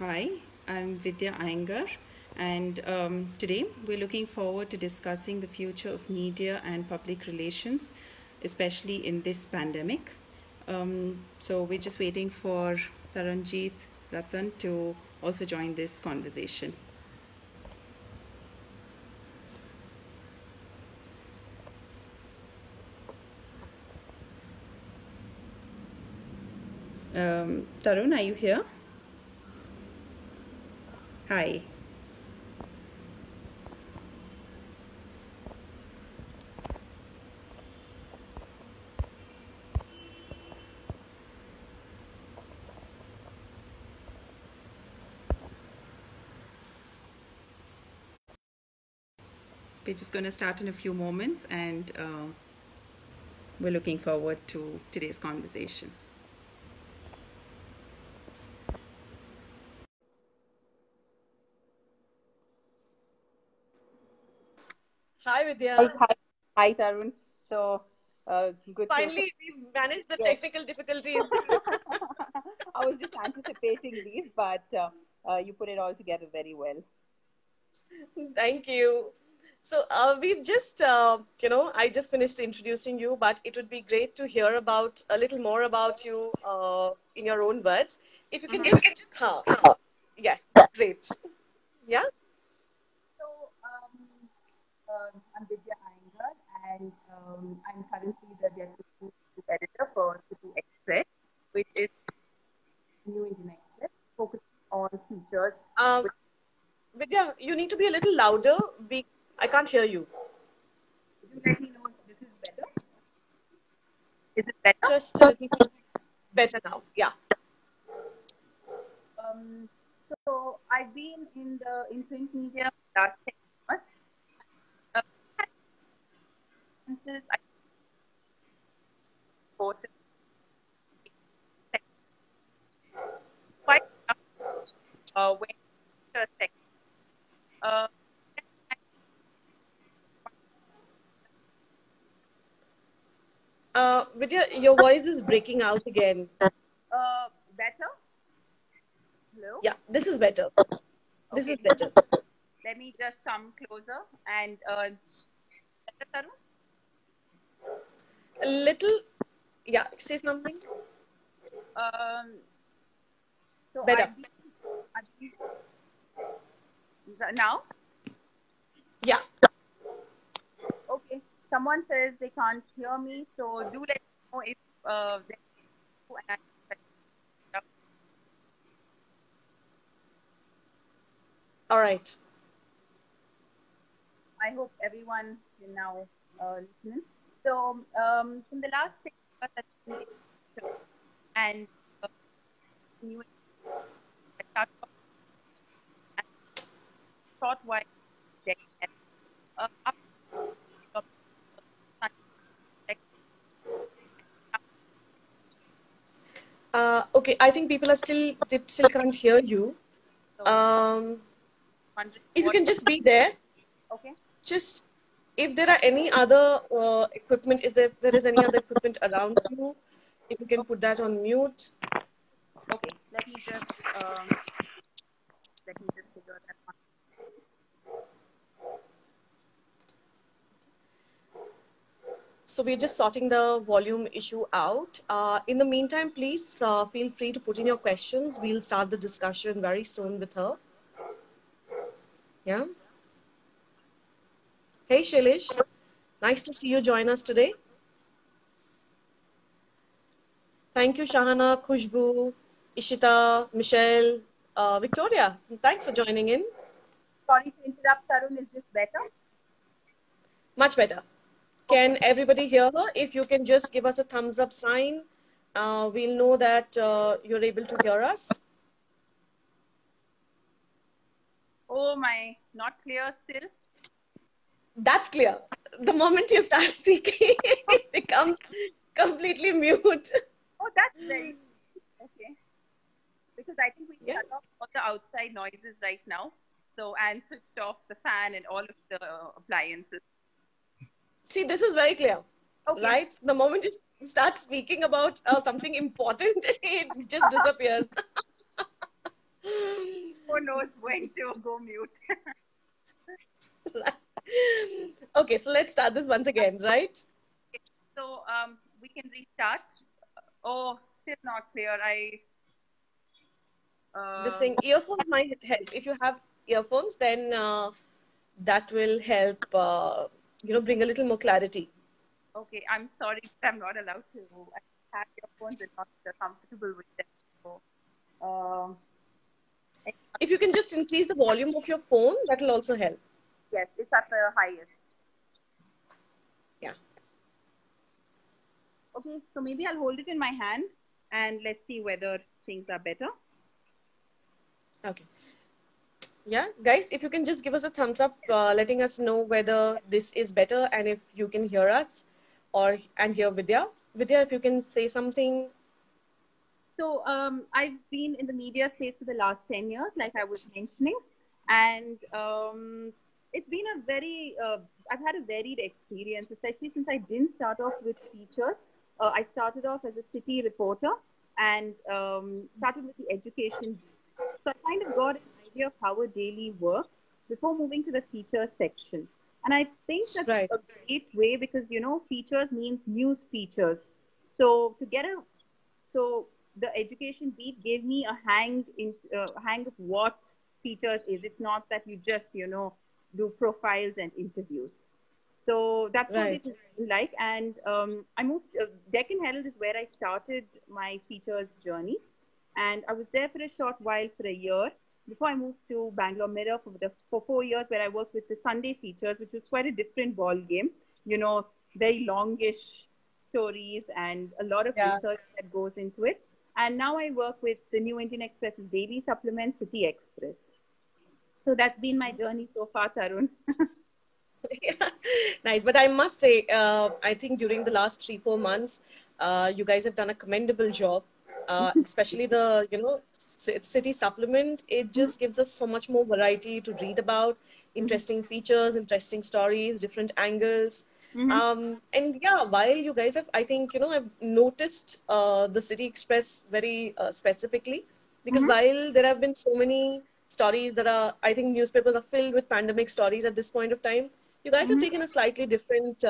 Hi, I'm Vidya Iyengar, and today we're looking forward to discussing the future of media and public relations, especially in this pandemic. So we're just waiting for Tarunjit Ratan to also join this conversation. Tarun, are you here? Hi. We're just going to start in a few moments, and we're looking forward to today's conversation. Hi, Vidya. Hi, Tarun. So, good. Finally, we managed the technical difficulties. I was just anticipating these, but you put it all together very well. Thank you. So we've just, I just finished introducing you, but it would be great to hear about a little more about you in your own words. If you can just, yes, great. Yeah. So I'm Vidya Iyengar, and I'm currently the Deputy Editor for City Express, which is New Indian Express, focusing on features. Vidya, you need to be a little louder. I can't hear you. Would you let me know if this is better? Is it better? Just a little better now, yeah. So I've been in the print media for the last 10 years. Vidya, your voice is breaking out again. Better? Hello? Yeah, this is better. Okay. This is better. Let me just come closer and... Better, Tarun? A little... Yeah, say something. So better. Now? Yeah. Okay. Someone says they can't hear me, so do let me know if they can. All right. I hope everyone is now listening. So, in the last 6 months, and I thought why. Okay, I think people are still can't hear you. If you can just be there. Okay. Just if there are any other equipment, if there is any other equipment around you, if you can put that on mute. Okay. Let me just figure that out. So we're just sorting the volume issue out. In the meantime, please feel free to put in your questions. We'll start the discussion very soon with her. Yeah. Hey, Shailesh. Nice to see you join us today. Thank you, Shahana, Khushbu, Ishita, Michelle, Victoria. Thanks for joining in. Sorry to interrupt, Tarun. Is this better? Much better. Can everybody hear her? If you can just give us a thumbs up sign, we'll know that you're able to hear us. Oh my, not clear still? That's clear. The moment you start speaking, it becomes completely mute. Oh, that's very okay. Because I think we cut off all the outside noises right now. So, and switched off the fan and all of the appliances. See, this is very clear, okay. Right? The moment you start speaking about something important, it just disappears. Everyone knows when to go mute. Okay, so let's start this once again, right? So we can restart. Oh, still not clear. This thing, earphones might help. If you have earphones, then that will help, bring a little more clarity. Okay, I'm sorry, I'm not allowed to. I have earphones and not comfortable with them. So, if you can just increase the volume of your phone, that will also help. Yes, it's at the highest. Yeah. Okay, so maybe I'll hold it in my hand and let's see whether things are better. Okay. Yeah, guys, if you can just give us a thumbs up, letting us know whether this is better and if you can hear us and hear Vidya. Vidya, if you can say something. So I've been in the media space for the last 10 years, like I was mentioning, and it's been a very, I've had a varied experience, especially since I didn't start off with features. I started off as a city reporter and started with the education beat. So I kind of got an idea of how a daily works before moving to the feature section. And I think that's right. A great way because, features means news features. So to get the education beat gave me a hang of what features is. It's not that you just, do profiles and interviews. So that's what it is like. And I moved, Deccan Herald is where I started my features journey. And I was there for a short while, for a year, before I moved to Bangalore Mirror for 4 years, where I worked with the Sunday features, which was quite a different ball game, very longish stories and a lot of research that goes into it. And now I work with the New Indian Express's daily supplement, City Express. So that's been my journey so far, Tarun. Yeah. Nice. But I must say, I think during the last 3-4 months, you guys have done a commendable job, especially the, city supplement. It just gives us so much more variety to read about, interesting features, interesting stories, different angles. And yeah, while you guys have, I think, I've noticed the City Express very specifically, because while there have been so many stories that are, I think newspapers are filled with pandemic stories at this point of time, you guys have taken a slightly different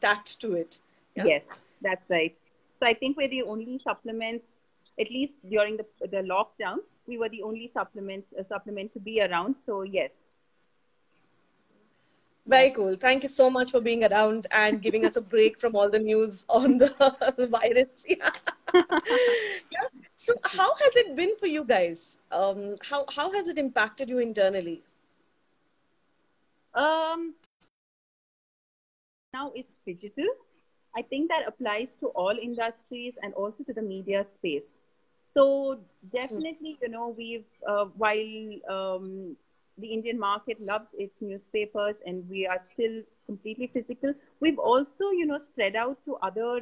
tact to it. Yeah? Yes, that's right. So I think we're the only supplements, at least during the lockdown, we were the only supplement to be around. So yes. Very cool. Thank you so much for being around and giving us a break from all the news on the virus. Yeah. Yeah. So how has it been for you guys? How has it impacted you internally? Now it's digital. I think that applies to all industries and also to the media space. So definitely, we've, the Indian market loves its newspapers and we are still completely physical. We've also, spread out to other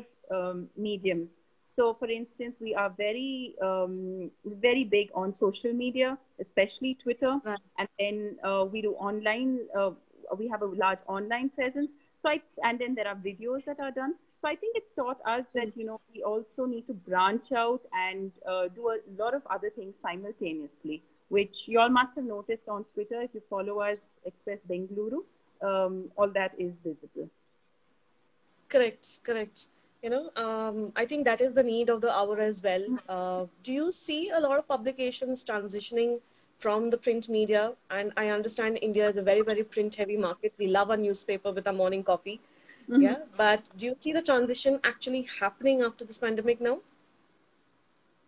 mediums. So for instance, we are very, very big on social media, especially Twitter. Right. And then we do online, we have a large online presence. So and then there are videos that are done. So I think it's taught us that, we also need to branch out and do a lot of other things simultaneously, which you all must have noticed on Twitter. If you follow us, Express Bengaluru, all that is visible. Correct, correct. I think that is the need of the hour as well. Do you see a lot of publications transitioning from the print media? And I understand India is a very, very print-heavy market. We love our newspaper with our morning coffee. Yeah, but do you see the transition actually happening after this pandemic now?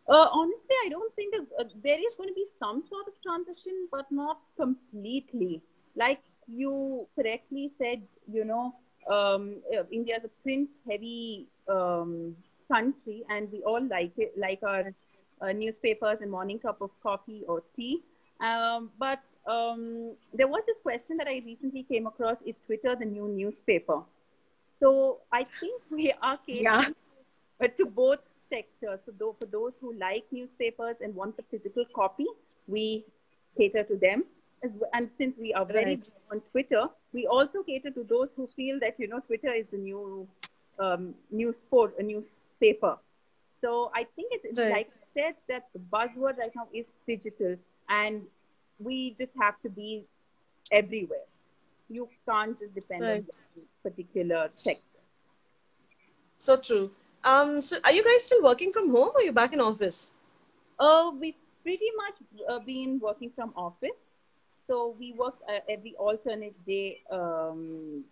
Honestly, I don't think there is going to be some sort of transition, but not completely. Like you correctly said, India is a print-heavy country, and we all like it, like our newspapers and morning cup of coffee or tea. But there was this question that I recently came across: is Twitter the new newspaper? So I think we are catering to both sector. So for those who like newspapers and want the physical copy, we cater to them. And since we are very on Twitter, we also cater to those who feel that, Twitter is a new a newspaper. So I think it's like I said, that the buzzword right now is digital. And we just have to be everywhere. You can't just depend on one particular sector. So true. So are you guys still working from home, or are you back in office? We've pretty much been working from office. So we work every alternate day from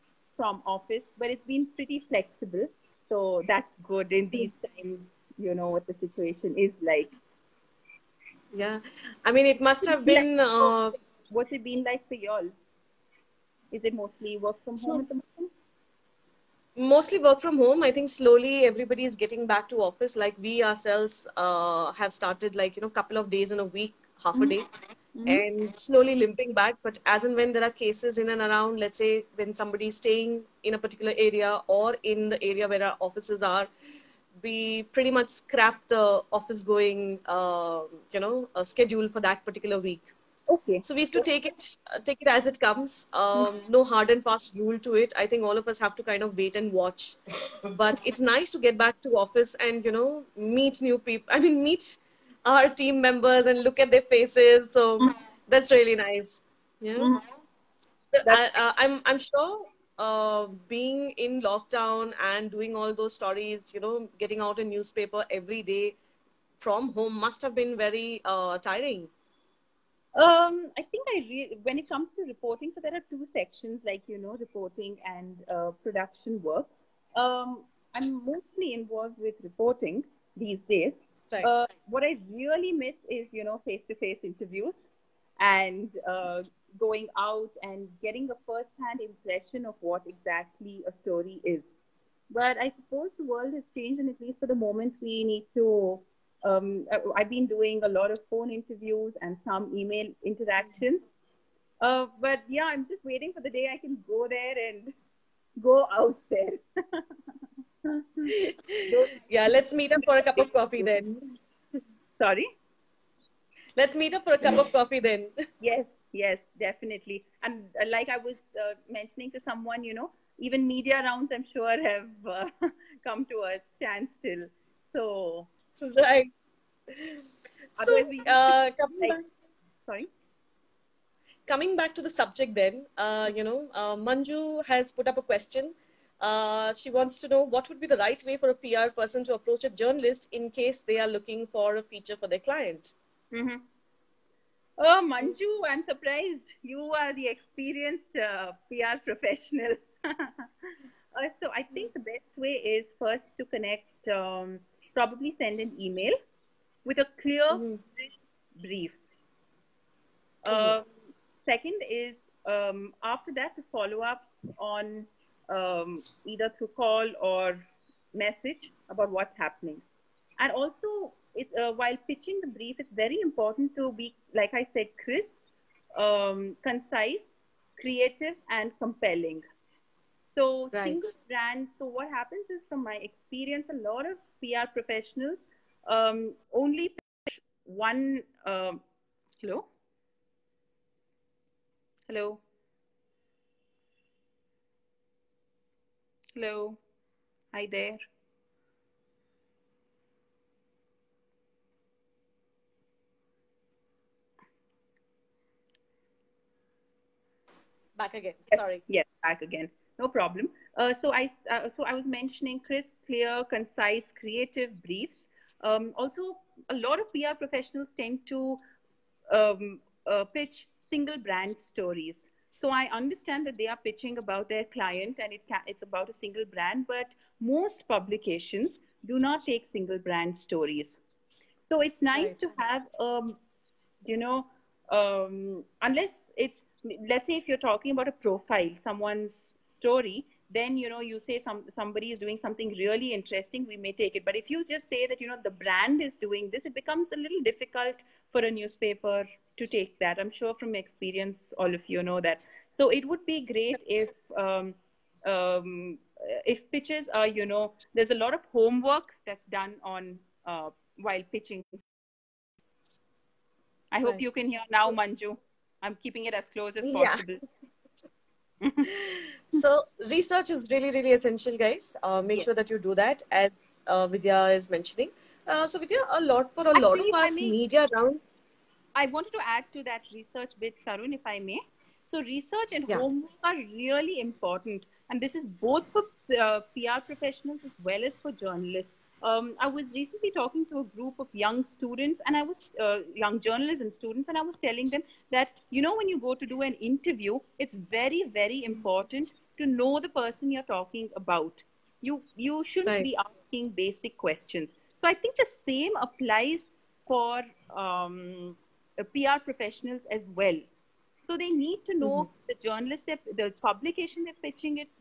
office, but it's been pretty flexible. So that's good in these times, you know, what the situation is like. Yeah. I mean, it must have been... What's it been like for y'all? Is it mostly work from home at the moment? Mostly work from home. I think slowly everybody is getting back to office. Like we ourselves have started, like, you know, couple of days in a week, half a day, and slowly limping back. But as and when there are cases in and around, let's say when somebody's staying in a particular area or in the area where our offices are, we pretty much scrap the office going, you know, schedule for that particular week. Okay. So we have to take it as it comes. No hard and fast rule to it. I think all of us have to kind of wait and watch. But it's nice to get back to office and, you know, meet new people. I mean, meet our team members and look at their faces. So that's really nice. Yeah. So I'm sure being in lockdown and doing all those stories, you know, getting out a newspaper every day from home must have been very tiring. I think when it comes to reporting, so there are two sections, like, you know, reporting and production work. I'm mostly involved with reporting these days. Right. What I really miss is, you know, face-to-face interviews and going out and getting a first-hand impression of what exactly a story is. But I suppose the world has changed, and at least for the moment, we need to... I've been doing a lot of phone interviews and some email interactions. But yeah, I'm just waiting for the day I can go there and go out there. Yeah, let's meet up for a cup of coffee then. Sorry? Let's meet up for a cup of coffee then. Yes, yes, definitely. And like I was mentioning to someone, you know, even media rounds, I'm sure, have come to a standstill. So... Right. So, coming back to the subject then, you know, Manju has put up a question. She wants to know what would be the right way for a PR person to approach a journalist in case they are looking for a feature for their client. Oh, Manju, I'm surprised. You are the experienced PR professional. So I think the best way is first to connect... probably send an email with a clear brief. Second is, after that, to follow up on either through call or message about what's happening. And also, it's, while pitching the brief, it's very important to be, like I said, crisp, concise, creative, and compelling. So single brands, so what happens is, from my experience, a lot of PR professionals only pitch one, hello, hi there. Back again, yes, sorry. Yes, back again. No problem. So I was mentioning crisp, clear, concise, creative briefs. Also, a lot of PR professionals tend to pitch single brand stories. So I understand that they are pitching about their client and it's about a single brand, but most publications do not take single brand stories. So it's nice to have, you know, unless it's, let's say if you're talking about a profile, someone's story, then, you know, you say somebody is doing something really interesting, we may take it. But if you just say that, you know, the brand is doing this, it becomes a little difficult for a newspaper to take that. I'm sure from experience, all of you know that. So it would be great if pitches are, you know, there's a lot of homework that's done on while pitching. I hope you can hear now, Manju. I'm keeping it as close as possible. So research is really, really essential, guys. Make sure that you do that, as Vidya is mentioning. So Vidya, a lot of our media rounds. I wanted to add to that research bit, Tarun, if I may. So research and homework are really important. And this is both for PR professionals as well as for journalists. I was recently talking to a group of young students, and I was young journalism students, and I was telling them that, you know, when you go to do an interview, it's very, very important to know the person you're talking about. You shouldn't be asking basic questions. So I think the same applies for PR professionals as well. So they need to know the journalist, the publication they're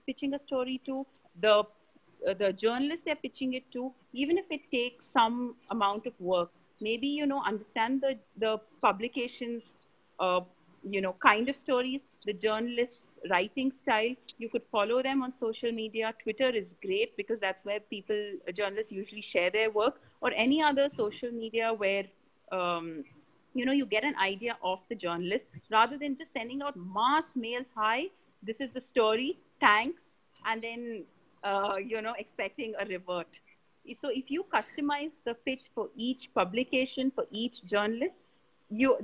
pitching a story to, the journalist they're pitching it to, even if it takes some amount of work. Maybe, you know, understand the publication's, you know, kind of stories, the journalist's writing style. You could follow them on social media. Twitter is great because that's where people, journalists usually share their work, or any other social media where, you know, you get an idea of the journalist rather than just sending out mass mails. Hi, this is the story. Thanks. And then, you know, expecting a revert. So if you customize the pitch for each publication, for each journalist,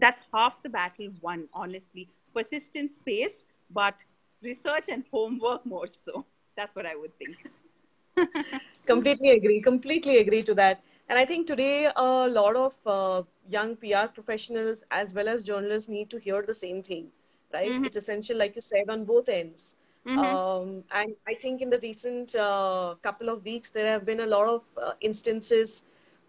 that's half the battle won, honestly. Persistence pays, but research and homework more so. That's what I would think. Completely agree to that. And I think today a lot of young PR professionals as well as journalists need to hear the same thing, right? It's essential, like you said, on both ends. And I think in the recent couple of weeks, there have been a lot of instances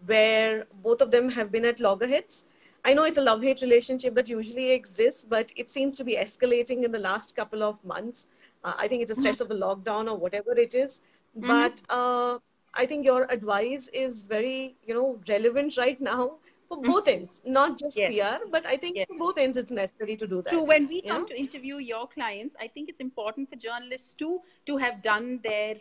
where both of them have been at loggerheads. I know it's a love-hate relationship that usually exists, but it seems to be escalating in the last couple of months. I think it's a stress of the lockdown or whatever it is. But I think your advice is very, you know, relevant right now for both ends, not just PR, but I think for both ends it's necessary to do that. So when we come to interview your clients, I think it's important for journalists too to have done their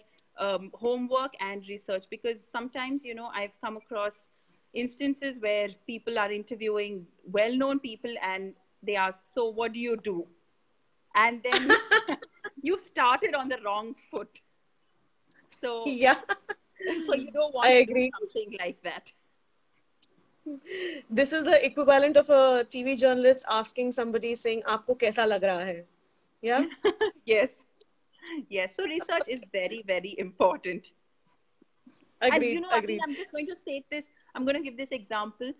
homework and research, because sometimes, you know, I've come across instances where people are interviewing well-known people and they ask, so what do you do? And then you've started on the wrong foot. So, so you don't want to do something like that. This is the equivalent of a TV journalist asking somebody, saying, "Aapko kaisa lag raha hai?" Yeah. Yes. So research is very, very important. Agreed. And you know, I mean, I'm just going to state this. I'm going to give this example.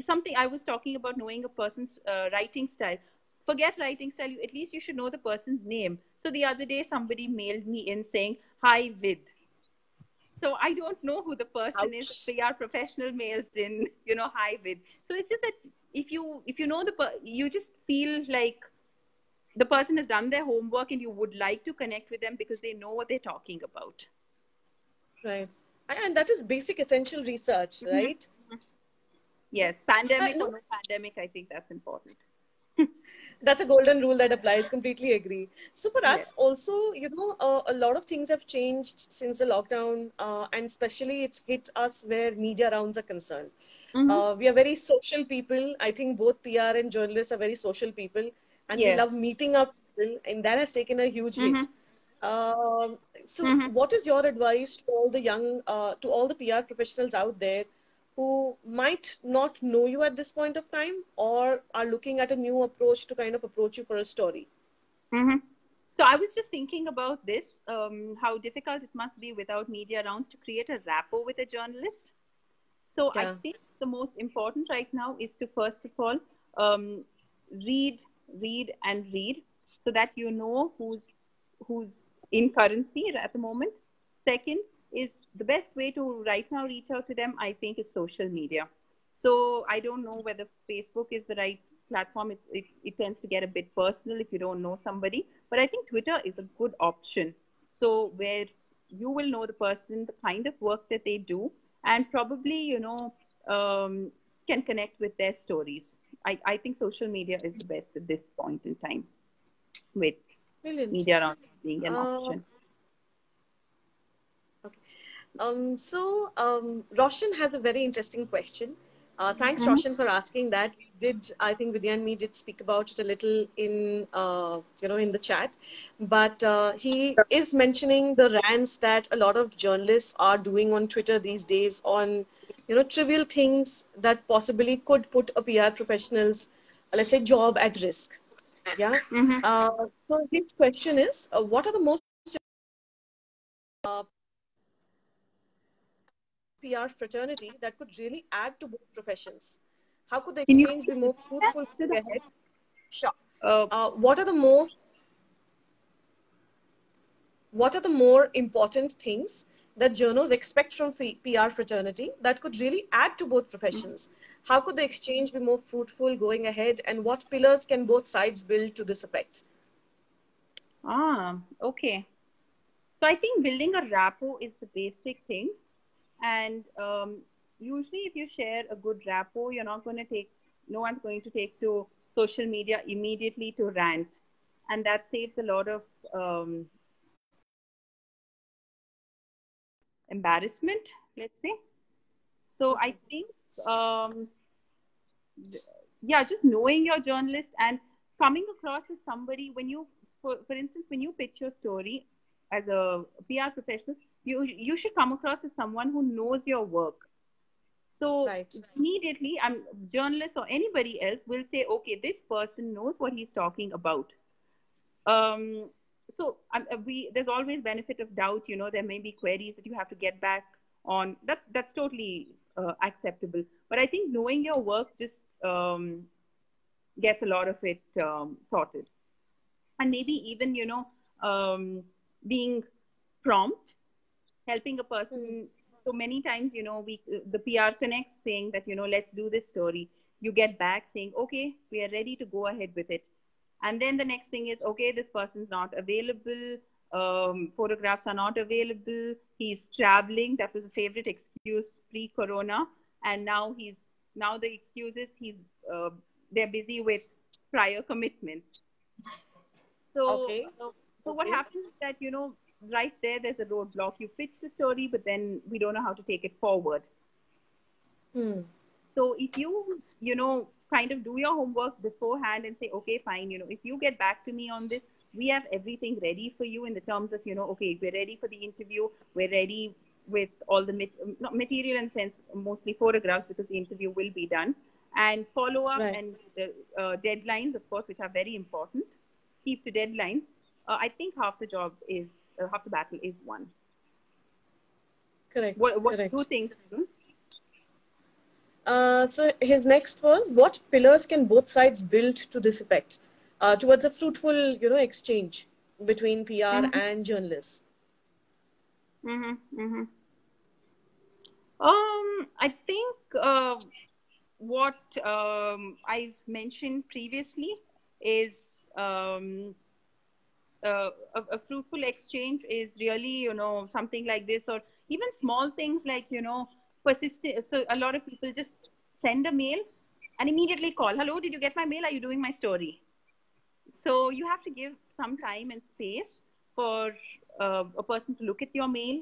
Something I was talking about, knowing a person's writing style. Forget writing style. At least you should know the person's name. So the other day, somebody mailed me in saying, "Hi, Vid." So I don't know who the person is. PR professional mails in, you know, "Hi, Vid." So it's just that if you know you just feel like the person has done their homework and you would like to connect with them because they know what they're talking about. Right. And that is basic essential research, right? Yes. Pandemic or no pandemic, I think that's important. That's a golden rule that applies. Completely agree. So for us also, you know, a lot of things have changed since the lockdown, and especially it's hit us where media rounds are concerned. We are very social people. I think both PR and journalists are very social people, and we love meeting up, and that has taken a huge hit. So what is your advice to all the young, to all the PR professionals out there who might not know you at this point of time or are looking at a new approach to kind of approach you for a story? So I was just thinking about this, how difficult it must be without media rounds to create a rapport with a journalist. So I think the most important right now is to, first of all, read and read so that you know who's in currency at the moment. Second is the best way to right now reach out to them, I think, is social media. So I don't know whether Facebook is the right platform. It tends to get a bit personal if you don't know somebody. But I think Twitter is a good option. So where you will know the person, the kind of work that they do, and probably, you know, can connect with their stories. I think social media is the best at this point in time with media rounds being an option. So Roshan has a very interesting question. Thanks, Roshan, for asking that. We did, I think Vidya and me did speak about it a little in, in the chat. But he is mentioning the rants that a lot of journalists are doing on Twitter these days on, trivial things that possibly could put a PR professional's, let's say, job at risk. Yeah. Mm-hmm. So his question is, what are the most PR fraternity that could really add to both professions? How could the exchange be more fruitful ahead? Sure. What are the more important things that journos expect from PR fraternity that could really add to both professions? How could the exchange be more fruitful going ahead? And what pillars can both sides build to this effect? Ah, okay. So I think building a rapport is the basic thing. And usually if you share a good rapport, you're not going to take, no one's going to take to social media immediately to rant. And that saves a lot of embarrassment, let's say. So I think, yeah, just knowing your journalist and coming across as somebody, when you, for instance, when you pitch your story as a PR professional, you should come across as someone who knows your work. So immediately, journalists or anybody else will say, okay, this person knows what he's talking about. There's always benefit of doubt, there may be queries that you have to get back on. That's totally acceptable. But I think knowing your work just gets a lot of it sorted. And maybe even, being prompt, helping a person. So many times, the PR connects saying that, let's do this story. You get back saying, okay, we are ready to go ahead with it. And then the next thing is, okay, this person's not available. Photographs are not available. He's traveling. That was a favorite excuse pre-corona. And now the excuse is they're busy with prior commitments. So, what happens is that, right there's a roadblock. You pitch the story, but then we don't know how to take it forward. So if you, kind of do your homework beforehand and say, okay, fine, if you get back to me on this, we have everything ready for you in the terms of, okay, we're ready for the interview. We're ready with all the, not material in sense, mostly photographs, because the interview will be done. And follow up and the deadlines, of course, which are very important. Keep to deadlines. I think half the battle is won. Correct. What do you think? So his next was, what pillars can both sides build to this effect, towards a fruitful, exchange between PR and journalists? I think what I've mentioned previously is a fruitful exchange is really, something like this, or even small things like, persistent. So a lot of people just send a mail and immediately call. Hello, did you get my mail? Are you doing my story? So you have to give some time and space for a person to look at your mail,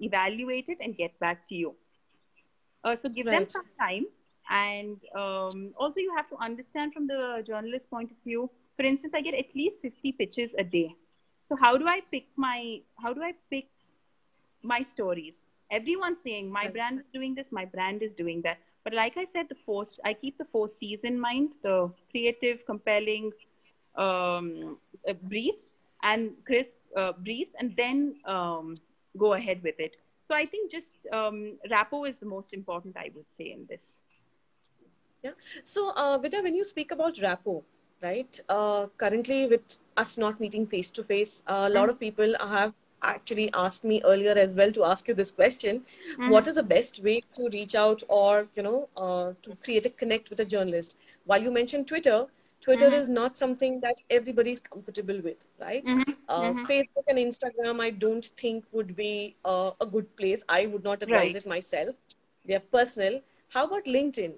evaluate it, and get back to you. So give them some time. And also you have to understand from the journalist's point of view. For instance, I get at least 50 pitches a day. So how do I pick my stories? Everyone's saying my brand is doing this, my brand is doing that. But like I said, I keep the 4 C's in mind: the creative, compelling briefs and crisp briefs, and then go ahead with it. So I think just rapport is the most important, I would say, in this. Yeah. So Vidya, when you speak about rapport, right? Currently, with us not meeting face to face, a lot of people have actually asked me earlier as well to ask you this question. What is the best way to reach out or, to create a connect with a journalist? While you mentioned Twitter, is not something that everybody's comfortable with, right? Facebook and Instagram, I don't think would be a good place. I would not advise it myself. They are personal. How about LinkedIn?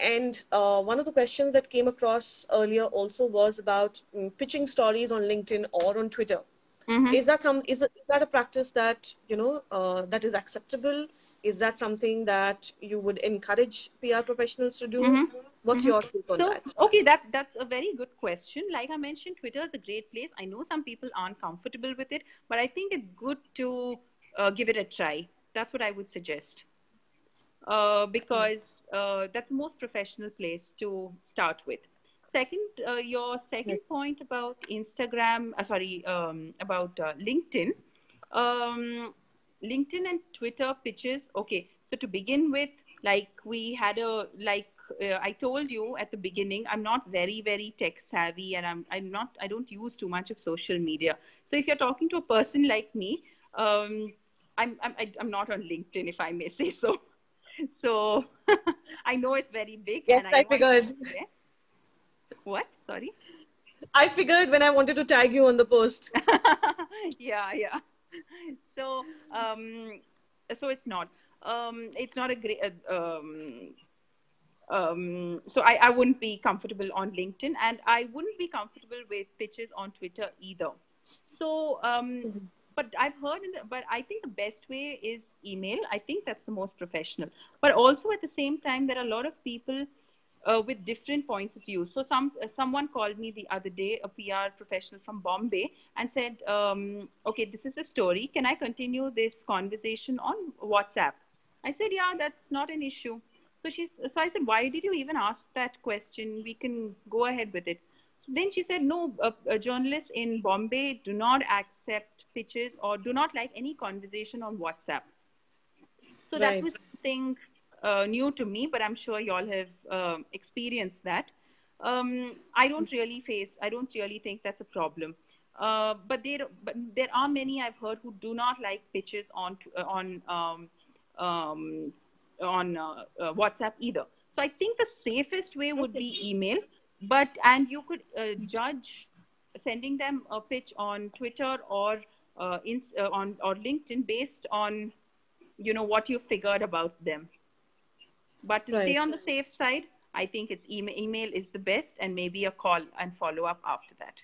And one of the questions that came across earlier also was about pitching stories on LinkedIn or on Twitter. Mm-hmm. Is that a practice that, you know, that is acceptable? Is that something that you would encourage PR professionals to do? Mm-hmm. What's your take on that? Okay, that's a very good question. Like I mentioned, Twitter is a great place. I know some people aren't comfortable with it, but I think it's good to give it a try. That's what I would suggest. Because that's the most professional place to start with. Second, your second point about Instagram, about LinkedIn. LinkedIn and Twitter pitches. Okay, so to begin with, I told you at the beginning, I'm not very, very tech savvy, and I don't use too much of social media. So if you're talking to a person like me, I'm not on LinkedIn, if I may say so. So I know it's very big. Yes, and I figured. What? Sorry? I figured when I wanted to tag you on the post. Yeah. So, so it's not a great, so I wouldn't be comfortable on LinkedIn, and I wouldn't be comfortable with pitches on Twitter either. So, but I've heard, but I think the best way is email. I think that's the most professional, but also at the same time, there are a lot of people with different points of view. So someone called me the other day, a PR professional from Bombay, and said, okay, this is the story. Can I continue this conversation on WhatsApp? I said, yeah, that's not an issue. So I said, why did you even ask that question? We can go ahead with it. So then she said, no, journalists in Bombay do not accept pitches or do not like any conversation on WhatsApp. So that was something new to me, but I'm sure you all have experienced that. I don't really think that's a problem. But there are many I've heard who do not like pitches on WhatsApp either. So I think the safest way would be email, and you could judge sending them a pitch on Twitter or LinkedIn based on, you know, what you figured about them. But to stay on the safe side, I think it's email is the best, and maybe a call and follow up after that.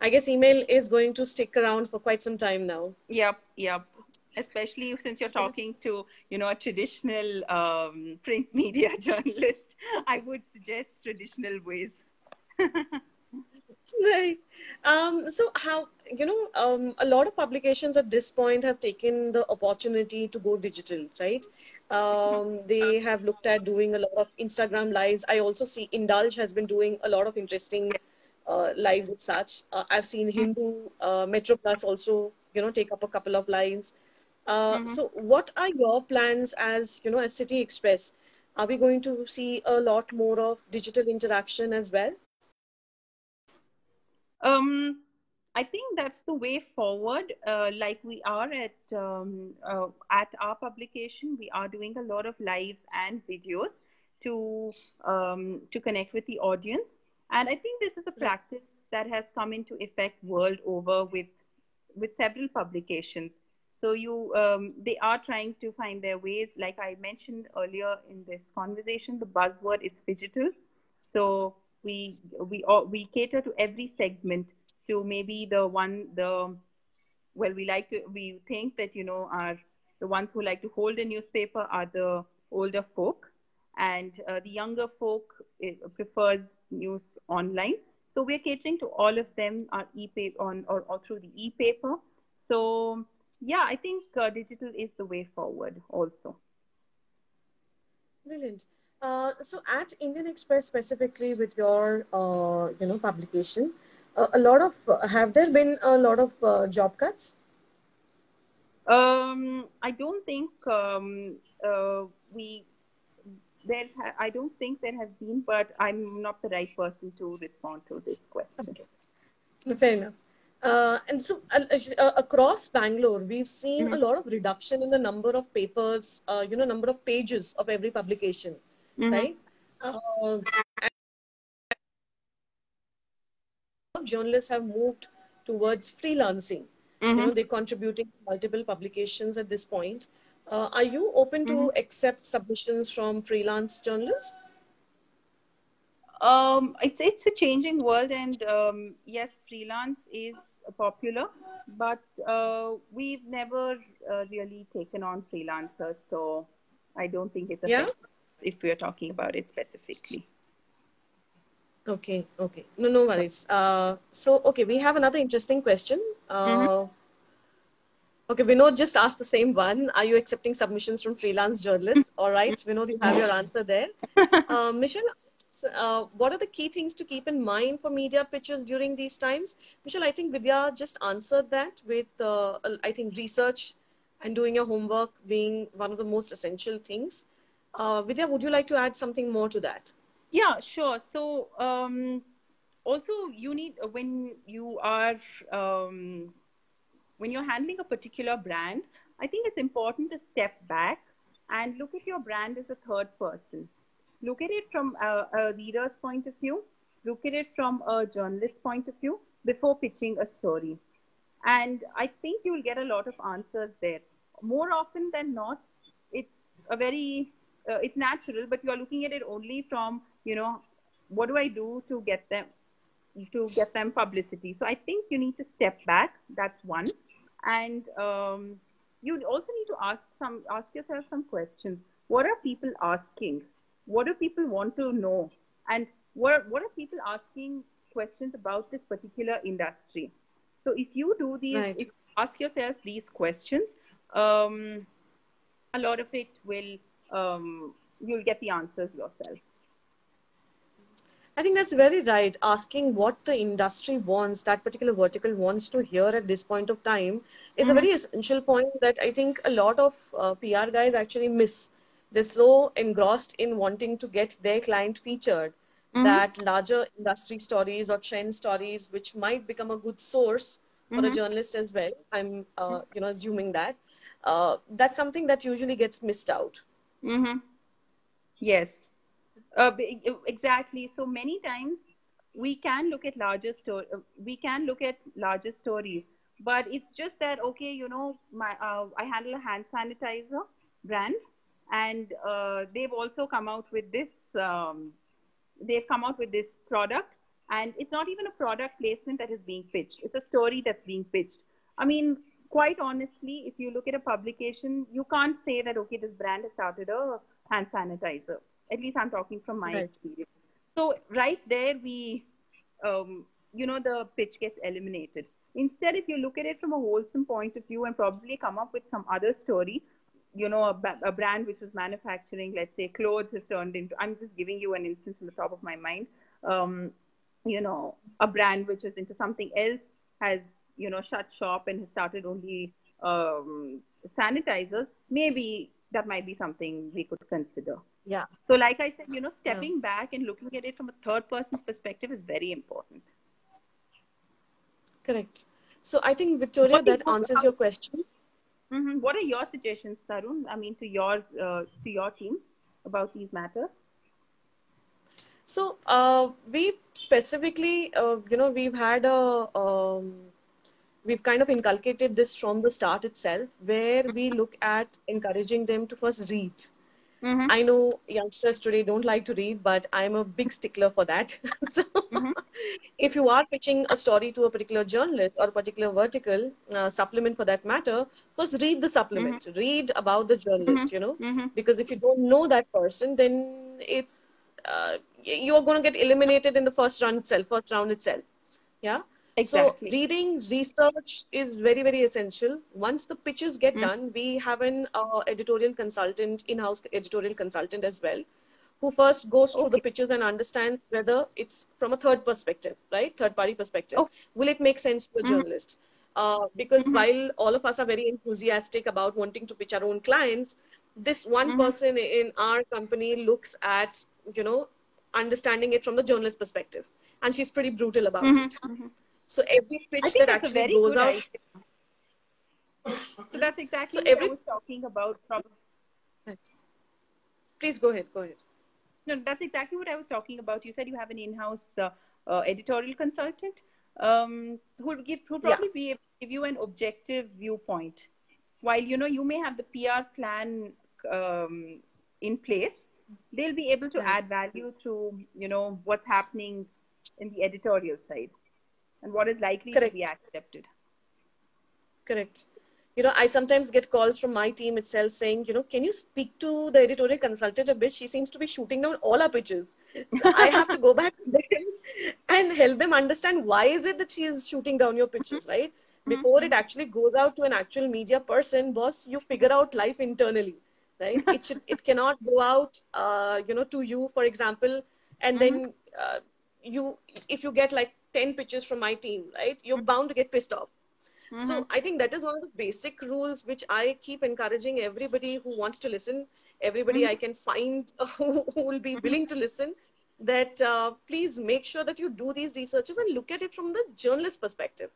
I guess email is going to stick around for quite some time now. Yep. Especially since you're talking to, you know, a traditional print media journalist, I would suggest traditional ways. Right. So how, you know, a lot of publications at this point have taken the opportunity to go digital, right? They have looked at doing a lot of Instagram lives. I also see Indulge has been doing a lot of interesting lives and such. I've seen Hindu, Metro Plus also, you know, take up a couple of lives. So what are your plans as, you know, as City Express? Are we going to see a lot more of digital interaction as well? I think that's the way forward. Like we are at our publication, we are doing a lot of lives and videos to connect with the audience. And I think this is a practice that has come into effect world over with several publications. So they are trying to find their ways. Like I mentioned earlier in this conversation, the buzzword is phygital. So we cater to every segment. To maybe we think that, you know, the ones who like to hold a newspaper are the older folk, and the younger folk prefers news online. So we're catering to all of them or through the e-paper. So yeah, I think digital is the way forward also. Brilliant. So at Indian Express specifically, with your you know, publication, have there been a lot of job cuts? I don't think I don't think there have been, but I'm not the right person to respond to this question. Okay. Fair enough. And so across Bangalore, we've seen a lot of reduction in the number of papers, you know, number of pages of every publication, right? Journalists have moved towards freelancing. You know, they're contributing to multiple publications at this point. Are you open to accept submissions from freelance journalists? It's a changing world, and yes, freelance is popular, but we've never really taken on freelancers, so I don't think it's a yeah. if we are talking about it specifically. Okay, okay, no worries. So okay, we have another interesting question. Okay, Vinod just asked the same one. Are you accepting submissions from freelance journalists? All right, Vinod, you have your answer there. Michelle, what are the key things to keep in mind for media pitches during these times? Michelle, I think Vidya just answered that with, I think, research and doing your homework being one of the most essential things. Vidya, would you like to add something more to that? Yeah, sure. So also you need, when you're handling a particular brand, I think it's important to step back and look at your brand as a third person. Look at it from a reader's point of view. Look at it from a journalist's point of view before pitching a story. And I think you will get a lot of answers there. More often than not, it's a very, it's natural, but you're looking at it only from, you know, what do I do to get them, publicity? So I think you need to step back. That's one. And you also need to ask yourself some questions. What are people asking? What do people want to know? And what are people asking questions about this particular industry? So if you do these, right. if you ask yourself these questions, a lot of it will, you'll get the answers yourself. I think that's very right. Asking what the industry wants, that particular vertical wants to hear at this point of time is a very essential point that I think a lot of PR guys actually miss. They're so engrossed in wanting to get their client featured that larger industry stories or trend stories, which might become a good source for a journalist as well. I'm, you know, assuming that. That's something that usually gets missed out. Yes, exactly. So many times we can look at larger stories, but it's just that, okay, you know, I handle a hand sanitizer brand. And they've also come out with this, they've come out with this product, and it's not even a product placement that is being pitched. It's a story that's being pitched. I mean, quite honestly, if you look at a publication, you can't say that, okay, this brand has started a hand sanitizer. At least I'm talking from my experience. So right there, we, you know, the pitch gets eliminated. Instead, if you look at it from a wholesome point of view and probably come up with some other story, you know, a brand which was manufacturing, let's say, clothes has turned into, I'm just giving you an instance from the top of my mind, you know, a brand which is into something else has, you know, shut shop and has started only sanitizers. Maybe that might be something we could consider. Yeah. So like I said, you know, stepping back and looking at it from a third person's perspective is very important. Correct. So I think, Victoria, that answers your question. What are your suggestions, Tarun? I mean, to your team about these matters. So we specifically, you know, we've had a, we've kind of inculcated this from the start itself, where we look at encouraging them to first read. I know youngsters today don't like to read, but I'm a big stickler for that. So if you are pitching a story to a particular journalist or a particular vertical, supplement for that matter, first read the supplement, read about the journalist, you know, because if you don't know that person, then it's, you're going to get eliminated in the first round itself. Yeah. Exactly. So reading, research is very, very essential. Once the pitches get done, we have an editorial consultant, in-house editorial consultant as well, who first goes through the pitches and understands whether it's from a third perspective, right? Third party perspective. Will it make sense to a journalist? Because while all of us are very enthusiastic about wanting to pitch our own clients, this one person in our company looks at, you know, understanding it from the journalist perspective. And she's pretty brutal about it. So every pitch that actually goes out. So that's exactly what I was talking about. Please go ahead. Go ahead. No, that's exactly what I was talking about. You said you have an in-house editorial consultant who probably give you an objective viewpoint. While you know you may have the PR plan in place, they'll be able to add value to, you know, what's happening in the editorial side and what is likely to be accepted. Correct. You know, I sometimes get calls from my team itself saying, you know, can you speak to the editorial consultant a bit? She seems to be shooting down all our pitches. So I have to go back to them and help them understand why is it that she is shooting down your pitches, right? Before it actually goes out to an actual media person, boss, you figure out life internally, right? It cannot go out, you know, to you, for example, and then if you get like 10 pitches from my team, right? You're bound to get pissed off. So I think that is one of the basic rules which I keep encouraging everybody who wants to listen, everybody I can find who will be willing to listen, that please make sure that you do these researches and look at it from the journalist perspective.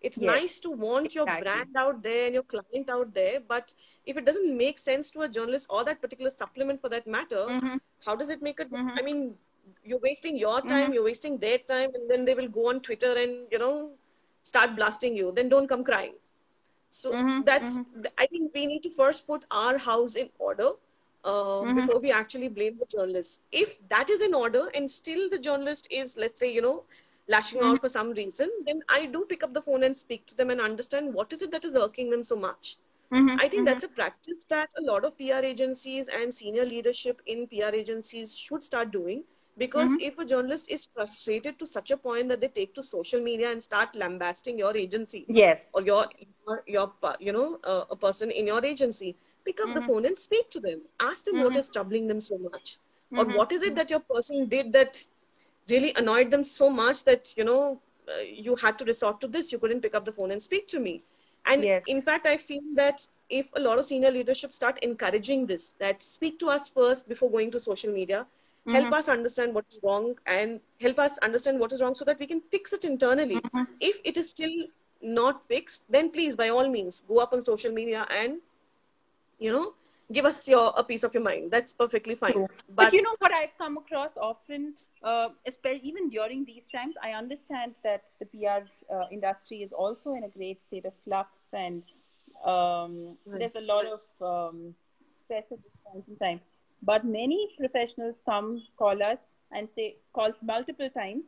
It's nice to want your brand out there and your client out there, but if it doesn't make sense to a journalist or that particular supplement for that matter, how does it make it? I mean, you're wasting your time, you're wasting their time, and then they will go on Twitter and, you know, start blasting you, then don't come crying. So that's, I think we need to first put our house in order before we actually blame the journalist. If that is in order and still the journalist is, let's say, you know, lashing out for some reason, then I do pick up the phone and speak to them and understand what is it that is irking them so much. I think that's a practice that a lot of PR agencies and senior leadership in PR agencies should start doing. Because if a journalist is frustrated to such a point that they take to social media and start lambasting your agency, or your you know, a person in your agency, pick up the phone and speak to them. Ask them what is troubling them so much, or what is it that your person did that really annoyed them so much that, you know, you had to resort to this. You couldn't pick up the phone and speak to me. And in fact, I feel that if a lot of senior leadership start encouraging this, that speak to us first before going to social media. Help us understand what is wrong and help us understand what is wrong so that we can fix it internally. If it is still not fixed, then please, by all means, go up on social media and, you know, give us your, a piece of your mind. That's perfectly fine. But you know what I've come across often, especially even during these times, I understand that the PR industry is also in a great state of flux and there's a lot of stress at this point in time. But many professionals come call us and say, calls multiple times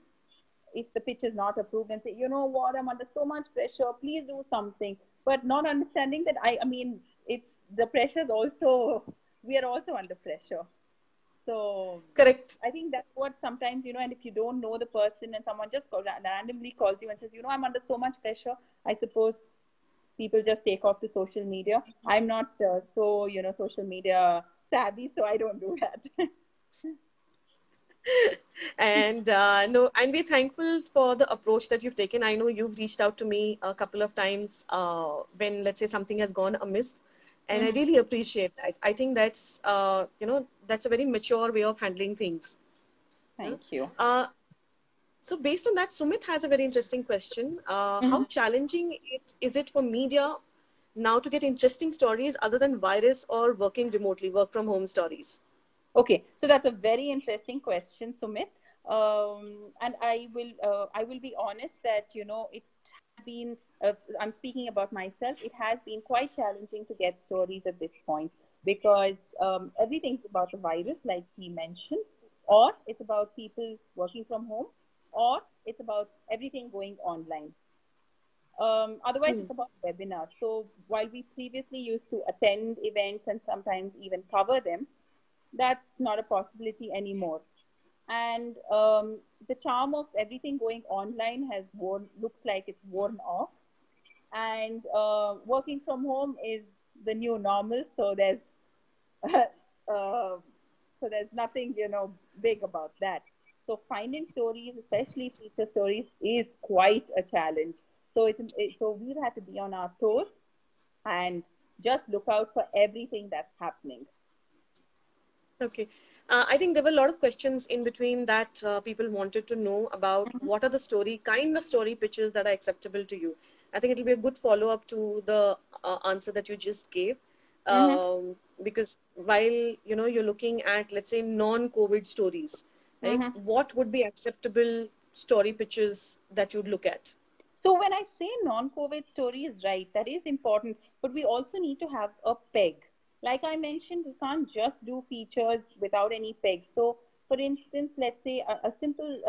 if the pitch is not approved and say, you know what, I'm under so much pressure, please do something. But not understanding that, I mean, it's the pressure is also, we are also under pressure. So I think that's what sometimes, you know, and if you don't know the person and someone just randomly calls you and says, you know, I'm under so much pressure, I suppose people just take off to social media. I'm not so, you know, social media savvy, so I don't do that. And no, and we're thankful for the approach that you've taken. I know you've reached out to me a couple of times when, let's say, something has gone amiss, and I really appreciate that. I think that's you know, that's a very mature way of handling things. Thank you. So based on that, Sumit has a very interesting question. How challenging is it for media now to get interesting stories other than virus or working remotely, work from home stories? Okay, so that's a very interesting question, Sumit. And I will be honest that, you know, it has been, I'm speaking about myself, it has been quite challenging to get stories at this point because everything's about the virus, like he mentioned, or it's about people working from home, or it's about everything going online. Otherwise, it's about webinars. So while we previously used to attend events and sometimes even cover them, that's not a possibility anymore. And the charm of everything going online has worn, looks like it's worn off. And working from home is the new normal. So there's nothing, you know, big about that. So finding stories, especially feature stories, is quite a challenge. So we've had to be on our toes and just look out for everything that's happening. Okay. I think there were a lot of questions in between that people wanted to know about what are the kind of story pitches that are acceptable to you. I think it'll be a good follow-up to the answer that you just gave. Because while, you know, you're looking at, let's say, non-COVID stories, right? What would be acceptable story pitches that you'd look at? So when I say non-COVID stories, right, that is important, but we also need to have a peg. Like I mentioned, we can't just do features without any pegs. So for instance, let's say a simple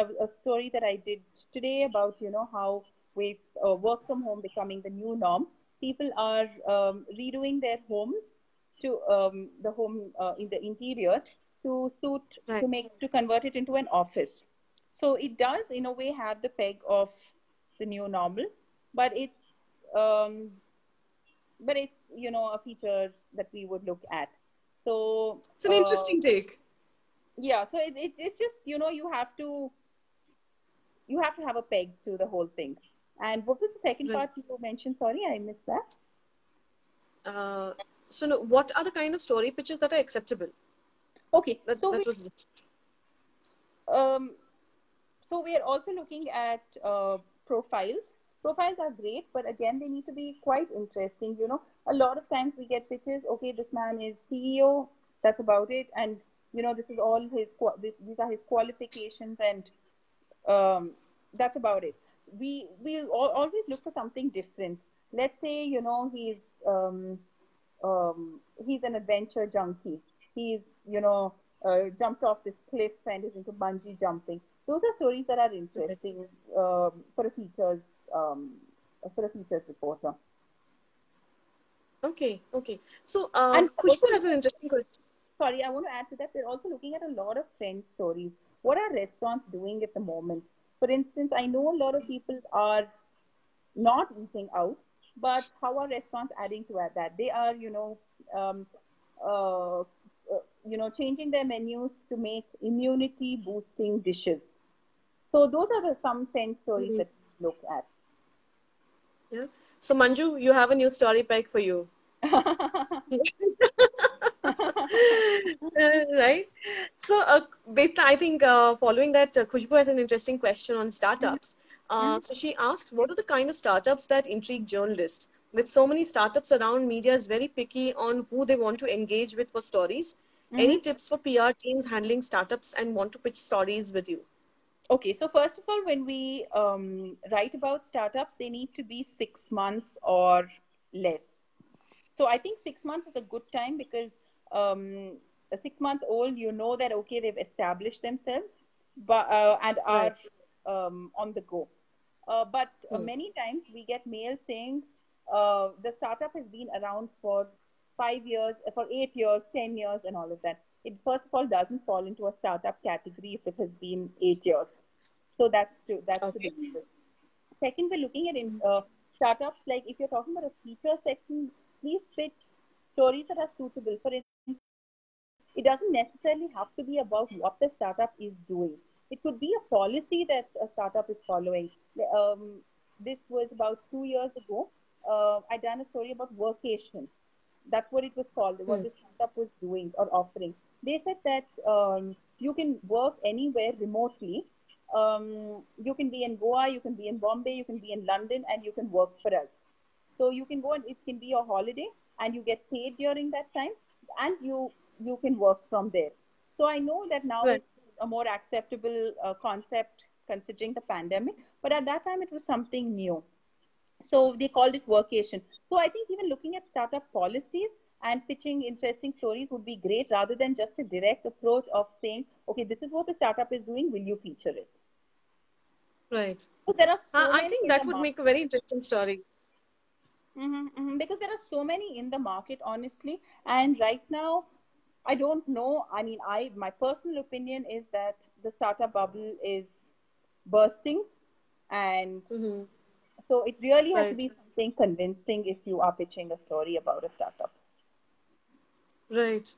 story that I did today about, you know, how with work from home becoming the new norm, people are redoing their homes to the home in the interiors to suit, right, to convert it into an office. So it does in a way have the peg of the new normal, but it's, you know, a feature that we would look at. So it's an interesting take. Yeah. So it's just, you know, you have to have a peg to the whole thing. And what was the second part you mentioned? Sorry, I missed that. So no, what are the kind of story pitches that are acceptable? Okay. So we are also looking at profiles. Profiles are great, but again, they need to be quite interesting. You know, a lot of times we get pitches, okay, this man is CEO, that's about it. And, you know, this is all his, these are his qualifications, and that's about it. We always look for something different. Let's say, you know, he's an adventure junkie. He's, you know, jumped off this cliff and is into bungee jumping. Those are stories that are interesting for a features reporter. Okay, okay. So Kushbu has an interesting question. Sorry, I want to add to that. We're also looking at a lot of trend stories. What are restaurants doing at the moment? For instance, I know a lot of people are not eating out, but how are restaurants adding to that? They are, you know, changing their menus to make immunity boosting dishes. So those are some trend stories that we look at. Yeah. So Manju, you have a new story peg for you. Right. So based, I think following that, Khushbu has an interesting question on startups. So she asks, what are the kind of startups that intrigue journalists? With so many startups around, media is very picky on who they want to engage with for stories. Any tips for PR teams handling startups and want to pitch stories with you? Okay, so first of all, when we write about startups, they need to be 6 months or less. So I think 6 months is a good time, because a 6-month-old, you know that, okay, they've established themselves, but and are on the go. Many times we get mails saying the startup has been around for 5 years, for 8 years, 10 years, and all of that. It first of all doesn't fall into a startup category if it has been 8 years. So that's the difference. Second, we're looking at startups, like if you're talking about a feature section, please fit stories that are suitable. For instance, it doesn't necessarily have to be about what the startup is doing. It could be a policy that a startup is following. This was about 2 years ago. I done a story about workation. That's what it was called, what the startup was doing or offering. They said that you can work anywhere remotely. You can be in Goa, you can be in Bombay, you can be in London, and you can work for us. So you can go and it can be your holiday, and you get paid during that time, and you can work from there. So I know that now it's a more acceptable concept considering the pandemic, but at that time it was something new. So they called it workation. So I think even looking at startup policies and pitching interesting stories would be great, rather than just a direct approach of saying, okay, this is what the startup is doing, will you feature it? Right. So there are so I think that would make a very interesting story. Because there are so many in the market, honestly. And right now, I don't know. I mean, my personal opinion is that the startup bubble is bursting, and so it really has to be something convincing if you are pitching a story about a startup. Right.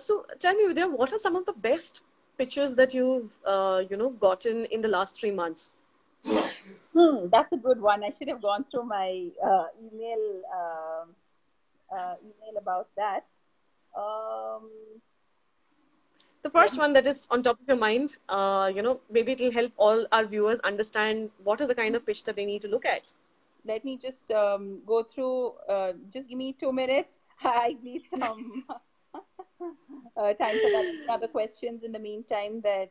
So tell me, Vidya, what are some of the best pitches that you've, gotten in the last 3 months? That's a good one. I should have gone through my email about that. The first one that is on top of your mind, maybe it will help all our viewers understand what is the kind of pitch that they need to look at. Let me just go through, just give me 2 minutes. I need some time for that. Other questions in the meantime that...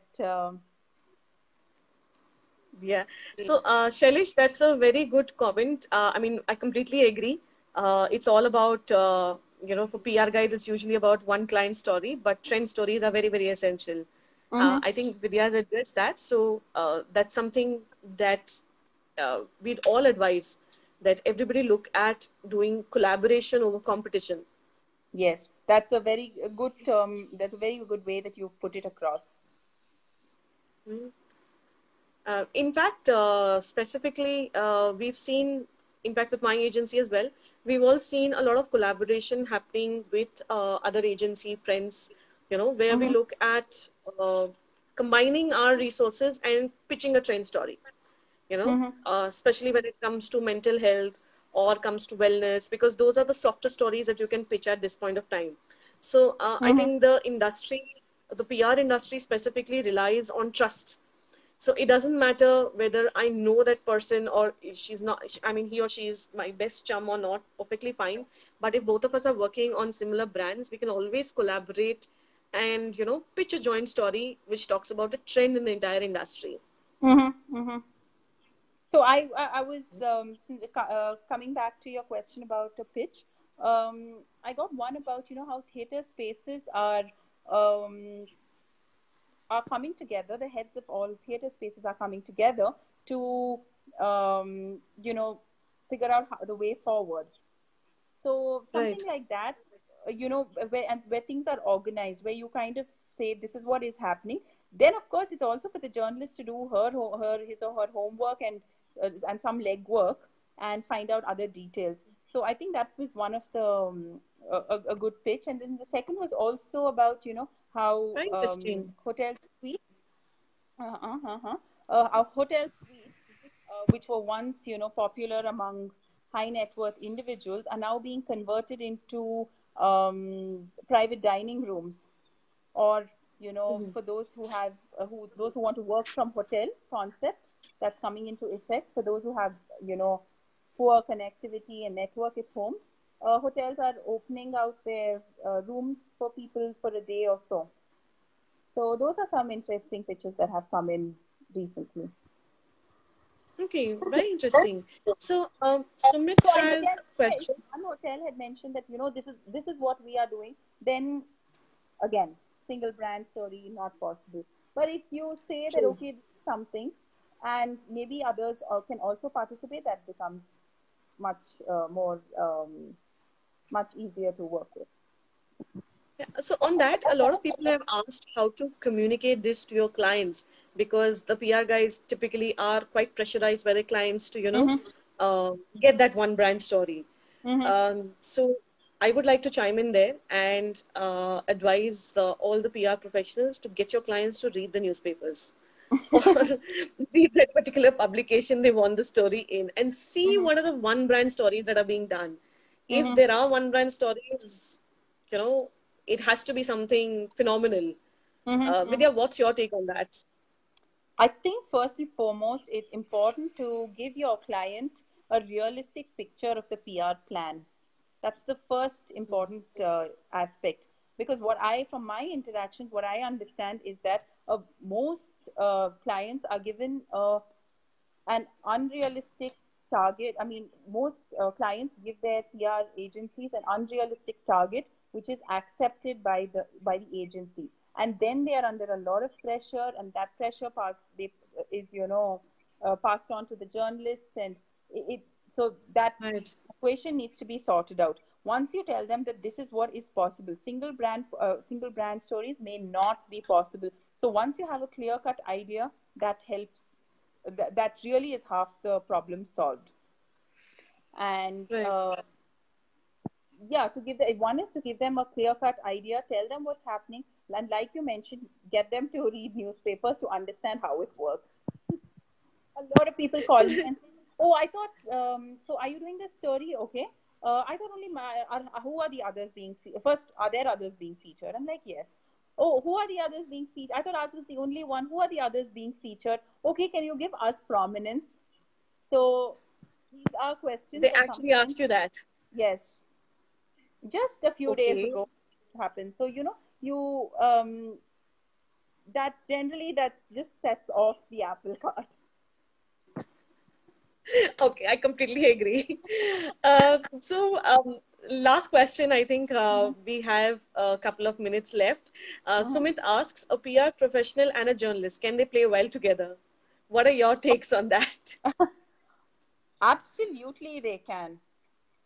Yeah. So, Shailesh, that's a very good comment. I completely agree. It's all about... you know, for PR guys, it's usually about one client story, but trend stories are very, very essential. Mm-hmm. I think Vidya has addressed that. So that's something that we'd all advise, that everybody look at doing collaboration over competition. Yes, that's a very good term. That's a very good way that you put it across. Mm-hmm. In fact, specifically, we've seen, in fact, with my agency as well, we've all seen a lot of collaboration happening with other agency friends, you know, where we look at combining our resources and pitching a trend story, you know, especially when it comes to mental health or comes to wellness, because those are the softer stories that you can pitch at this point of time. So I think the industry, the PR industry specifically, relies on trust. So it doesn't matter whether I know that person or she's not, I mean, he or she is my best chum or not, perfectly fine. But if both of us are working on similar brands, we can always collaborate and, you know, pitch a joint story which talks about a trend in the entire industry. Mm-hmm, mm-hmm. So I was coming back to your question about a pitch. I got one about, you know, how theater spaces are coming together, the heads of all theatre spaces are coming together to, you know, figure out how, the way forward. So something like that, you know, where things are organized, where you kind of say, this is what is happening. Then, of course, it's also for the journalist to do his or her homework and some legwork and find out other details. So I think that was one of the, a good pitch. And then the second was also about, you know, how hotel suites, which were once, you know, popular among high net worth individuals, are now being converted into private dining rooms, or you know, for those who have those who want to work from hotel concept, that's coming into effect for those who have, you know, poor connectivity and network at home. Hotels are opening out their rooms for people for a day or so. So those are some interesting pitches that have come in recently. Okay, very interesting. So Sumit has a question. One hotel had mentioned that, you know, this is what we are doing. Then again, single brand story not possible. But if you say that okay, this is something, and maybe others can also participate, that becomes much more. Much easier to work with. Yeah, so on that, a lot of people have asked how to communicate this to your clients, because the PR guys typically are quite pressurized by their clients to, you know, get that one brand story. So I would like to chime in there and advise all the PR professionals to get your clients to read the newspapers or read that particular publication they want the story in, and see what are the one brand stories that are being done. If there are one brand stories, you know, it has to be something phenomenal. Vidya, what's your take on that? I think first and foremost, it's important to give your client a realistic picture of the PR plan. That's the first important aspect, because what I, from my interactions, what I understand is that most clients are given an unrealistic target. I mean, most clients give their PR agencies an unrealistic target, which is accepted by the agency, and then they are under a lot of pressure, and that pressure is, you know, passed on to the journalist, and so that equation needs to be sorted out. Once you tell them that this is what is possible, single brand stories may not be possible. So once you have a clear-cut idea, that helps. That really is half the problem solved. And yeah, one is to give them a clear-cut idea, tell them what's happening, and like you mentioned, get them to read newspapers to understand how it works. A lot of people call me and say, oh, I thought, so are you doing this story? Okay. I thought only who are the others being featured? First, are there others being featured? I'm like, yes. Oh, who are the others being featured? I thought ours was the only one. Who are the others being featured? Okay, can you give us prominence? So these are questions. They actually asked you that. Yes. Just a few days ago it happened. So, you know, you, that generally just sets off the apple cart. Okay, I completely agree. Last question, I think we have a couple of minutes left. Sumit asks, a PR professional and a journalist, can they play well together? What are your takes on that? Absolutely, they can.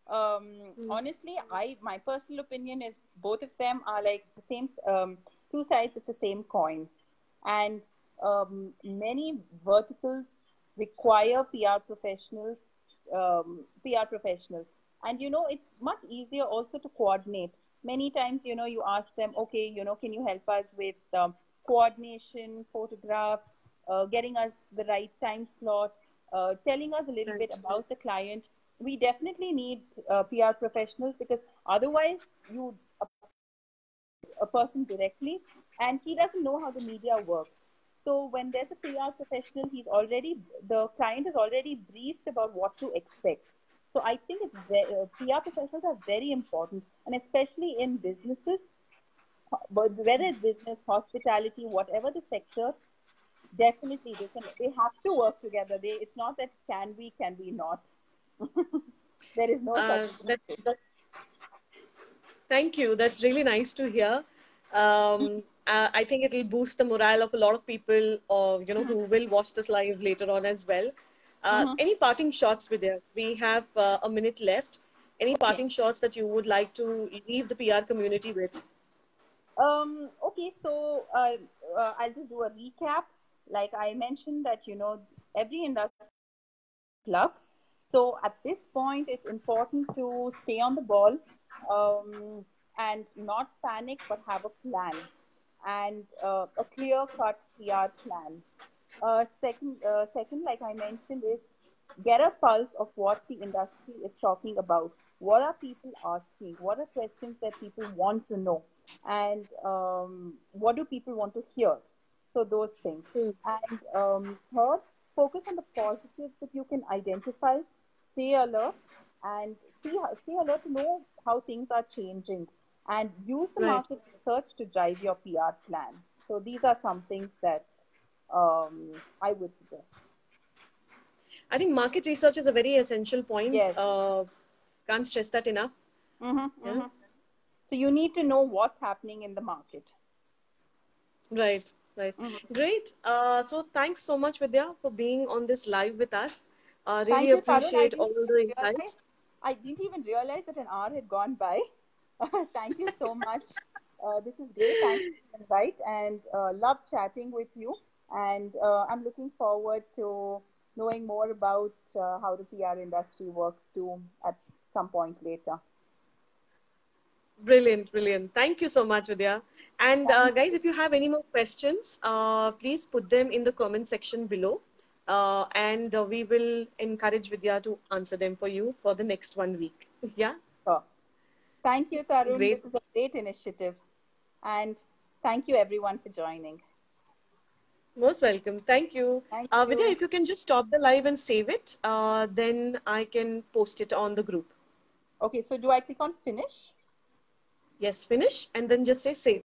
Honestly, my personal opinion is both of them are like the same, two sides of the same coin. And many verticals require PR professionals, And, you know, it's much easier also to coordinate. Many times, you know, you ask them, okay, you know, can you help us with coordination, photographs, getting us the right time slot, telling us a little bit about the client. We definitely need PR professionals, because otherwise you approach a person directly and he doesn't know how the media works. So when there's a PR professional, he's already, the client is already briefed about what to expect. So I think it's very, PR professionals are very important, and especially in businesses, whether it's business, hospitality, whatever the sector, definitely they have to work together. It's not that can we not. There is no such thing. Thank you. That's really nice to hear. I think it will boost the morale of a lot of people, you know, who will watch this live later on as well. Any parting shots, Vidya? We have a minute left. Any parting shots that you would like to leave the PR community with? Okay, so I'll just do a recap. Like I mentioned that, you know, every industry flux. So at this point, it's important to stay on the ball and not panic, but have a plan and a clear-cut PR plan. Second, like I mentioned, is get a pulse of what the industry is talking about. What are people asking? What are questions that people want to know? And what do people want to hear? So those things. And third, focus on the positives that you can identify. Stay alert and stay alert to know how things are changing. And use the market research to drive your PR plan. So these are some things that I would suggest. I think market research is a very essential point. Yes. Can't stress that enough. So you need to know what's happening in the market. Right, right. Great. So thanks so much, Vidya, for being on this live with us. Really you, appreciate all the insights. I didn't even realize that an hour had gone by. Thank you so much. This is great. Thank you for the invite, and love chatting with you. And I'm looking forward to knowing more about how the PR industry works too at some point later. Brilliant, brilliant. Thank you so much, Vidya. And guys, if you have any more questions, please put them in the comment section below. And we will encourage Vidya to answer them for you for the next 1 week. Yeah. Sure. Thank you, Tarun. Great. This is a great initiative. And thank you everyone for joining. Most welcome. Thank you. Thank you. Vidya, if you can just stop the live and save it, then I can post it on the group. Okay, so do I click on finish? Yes, finish, and then just say save.